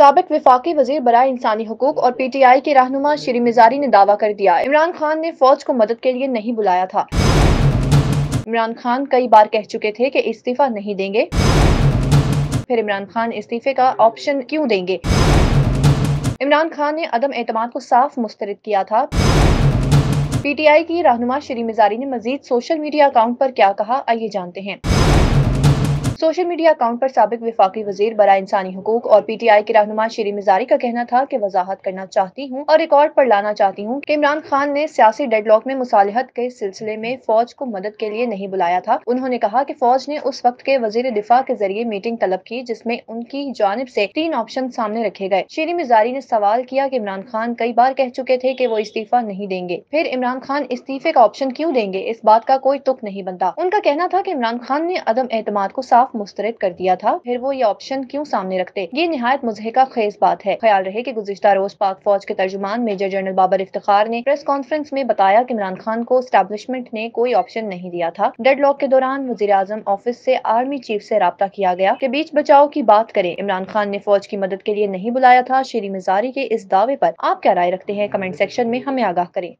साबिक वफाकी वजीर बराए इंसानी हुकूक और PTI के रहनुमा शीरीं मज़ारी ने दावा कर दिया इमरान खान ने फौज को मदद के लिए नहीं बुलाया था। इमरान खान कई बार कह चुके थे कि इस्तीफा नहीं देंगे, फिर इमरान खान इस्तीफे का ऑप्शन क्यों देंगे। इमरान खान ने अदम एतमाद को साफ मुस्तरद किया था। PTI की रहनुमा शीरीं मज़ारी ने मजीद सोशल मीडिया अकाउंट पर क्या कहा, आइए जानते हैं। सोशल मीडिया अकाउंट पर साबिक वफाकी वजीर बराए इंसानी हुकूक और PTI के रहनुमा शीरीं मज़ारी का कहना था कि वजाहत करना चाहती हूँ और रिकॉर्ड पर लाना चाहती हूँ कि इमरान खान ने सियासी डेडलॉक में मुसालहत के सिलसिले में फौज को मदद के लिए नहीं बुलाया था। उन्होंने कहा कि फौज ने उस वक्त के वजीर दिफा के जरिए मीटिंग तलब की जिसमें उनकी जानिब से 3 ऑप्शन सामने रखे गए। शीरीं मज़ारी ने सवाल किया कि इमरान खान कई बार कह चुके थे कि वो इस्तीफा नहीं देंगे, फिर इमरान खान इस्तीफे का ऑप्शन क्यों देंगे, इस बात का कोई तुक नहीं बनता। उनका कहना था कि इमरान खान ने अदम एतमाद को साफ मुस्तरद कर दिया था, फिर वो ये ऑप्शन क्यों सामने रखते। ये निहायत मुज़हिका खेज बात है। ख्याल रहे कि गुज़िश्ता रोज पाक फौज के तर्जुमान मेजर जनरल बाबर इफ्तिखार ने प्रेस कॉन्फ्रेंस में बताया कि इमरान खान को एस्टैब्लिशमेंट ने कोई ऑप्शन नहीं दिया था। डेडलॉक के दौरान वज़ीर-ए-आज़म ऑफिस से आर्मी चीफ से राब्ता किया गया कि बीच बचाव की बात करें। इमरान खान ने फौज की मदद के लिए नहीं बुलाया था। शीरीं मज़ारी के इस दावे पर आप क्या राय रखते हैं, कमेंट सेक्शन में हमें आगाह करें।